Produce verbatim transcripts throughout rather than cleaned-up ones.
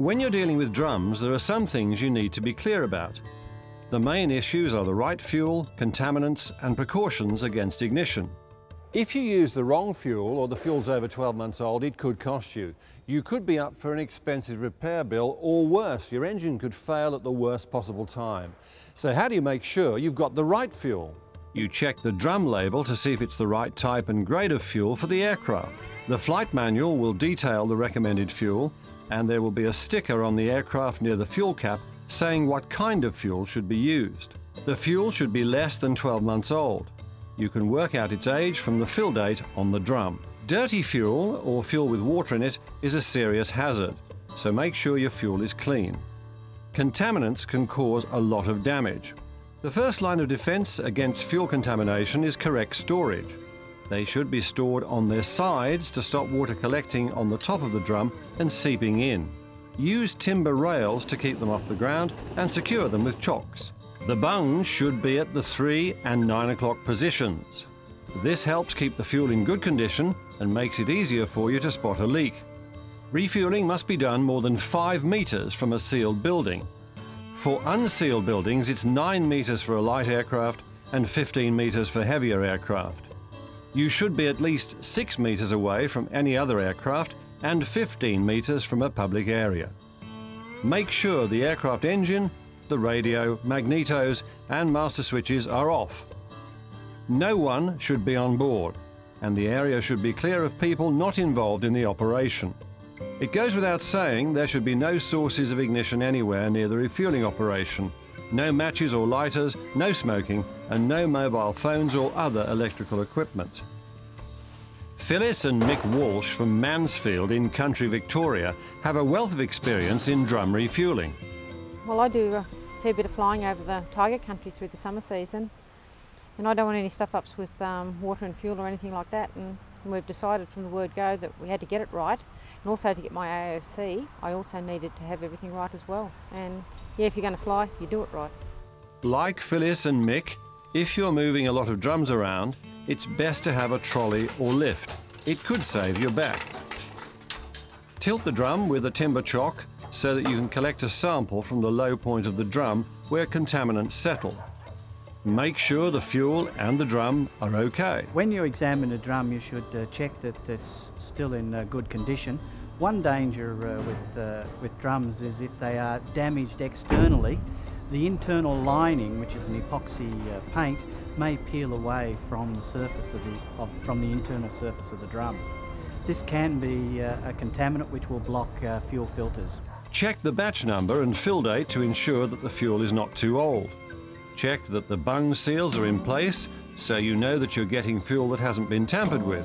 When you're dealing with drums, there are some things you need to be clear about. The main issues are the right fuel, contaminants, and precautions against ignition. If you use the wrong fuel or the fuel's over twelve months old, it could cost you. You could be up for an expensive repair bill, or worse, your engine could fail at the worst possible time. So how do you make sure you've got the right fuel? You check the drum label to see if it's the right type and grade of fuel for the aircraft. The flight manual will detail the recommended fuel, and there will be a sticker on the aircraft near the fuel cap saying what kind of fuel should be used. The fuel should be less than twelve months old. You can work out its age from the fill date on the drum. Dirty fuel, or fuel with water in it, is a serious hazard, so make sure your fuel is clean. Contaminants can cause a lot of damage. The first line of defense against fuel contamination is correct storage. They should be stored on their sides to stop water collecting on the top of the drum and seeping in. Use timber rails to keep them off the ground and secure them with chocks. The bungs should be at the three and nine o'clock positions. This helps keep the fuel in good condition and makes it easier for you to spot a leak. Refueling must be done more than five meters from a sealed building. For unsealed buildings, it's nine metres for a light aircraft and fifteen metres for heavier aircraft. You should be at least six metres away from any other aircraft and fifteen metres from a public area. Make sure the aircraft engine, the radio, magnetos and master switches are off. No one should be on board, and the area should be clear of people not involved in the operation. It goes without saying there should be no sources of ignition anywhere near the refueling operation. No matches or lighters, no smoking, and no mobile phones or other electrical equipment. Phyllis and Mick Walsh from Mansfield in Country Victoria have a wealth of experience in drum refueling. Well, I do a fair bit of flying over the Tiger Country through the summer season, and I don't want any stuff-ups with um, water and fuel or anything like that. And And we've decided from the word go that we had to get it right, and also to get my A O C, I also needed to have everything right as well. And yeah, if you're going to fly, you do it right. Like Phyllis and Mick, if you're moving a lot of drums around, it's best to have a trolley or lift. It could save your back. Tilt the drum with a timber chock so that you can collect a sample from the low point of the drum where contaminants settle. Make sure the fuel and the drum are okay. When you examine a drum, you should uh, check that it's still in uh, good condition. One danger uh, with, uh, with drums is if they are damaged externally, the internal lining, which is an epoxy uh, paint, may peel away from the surface of the, of, from the internal surface of the drum. This can be uh, a contaminant which will block uh, fuel filters. Check the batch number and fill date to ensure that the fuel is not too old. Check that the bung seals are in place so you know that you're getting fuel that hasn't been tampered with.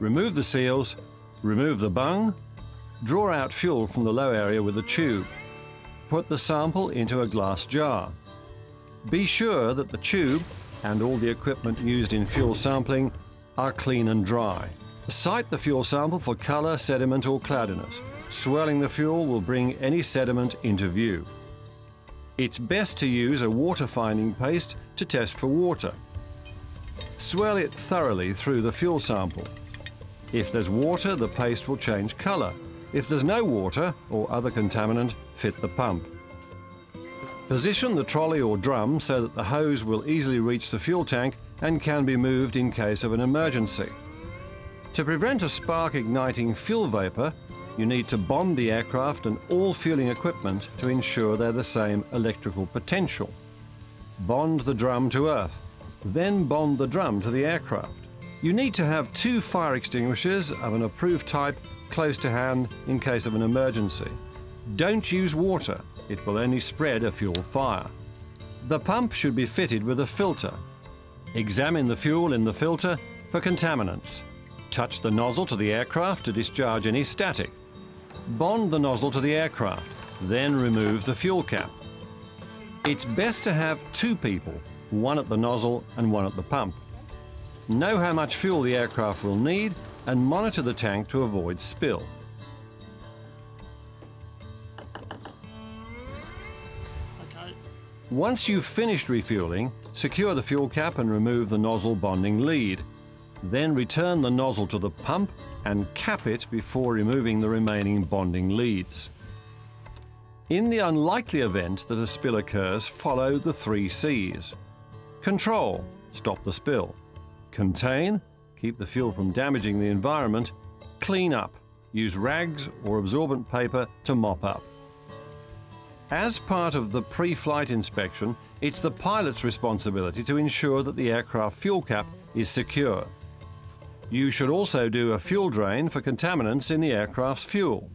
Remove the seals, remove the bung, draw out fuel from the low area with a tube. Put the sample into a glass jar. Be sure that the tube and all the equipment used in fuel sampling are clean and dry. Sight the fuel sample for colour, sediment or cloudiness. Swirling the fuel will bring any sediment into view. It's best to use a water finding paste to test for water. Swirl it thoroughly through the fuel sample. If there's water, the paste will change colour. If there's no water or other contaminant, fit the pump. Position the trolley or drum so that the hose will easily reach the fuel tank and can be moved in case of an emergency. To prevent a spark igniting fuel vapour, you need to bond the aircraft and all fueling equipment to ensure they're the same electrical potential. Bond the drum to earth, then bond the drum to the aircraft. You need to have two fire extinguishers of an approved type close to hand in case of an emergency. Don't use water, it will only spread a fuel fire. The pump should be fitted with a filter. Examine the fuel in the filter for contaminants. Touch the nozzle to the aircraft to discharge any static. Bond the nozzle to the aircraft, then remove the fuel cap. It's best to have two people, one at the nozzle and one at the pump. Know how much fuel the aircraft will need and monitor the tank to avoid spill. Okay. Once you've finished refueling, secure the fuel cap and remove the nozzle bonding lead. Then return the nozzle to the pump and cap it before removing the remaining bonding leads. In the unlikely event that a spill occurs, follow the three C's. Control, stop the spill. Contain, keep the fuel from damaging the environment. Clean up, use rags or absorbent paper to mop up. As part of the pre-flight inspection, it's the pilot's responsibility to ensure that the aircraft fuel cap is secure. You should also do a fuel drain for contaminants in the aircraft's fuel.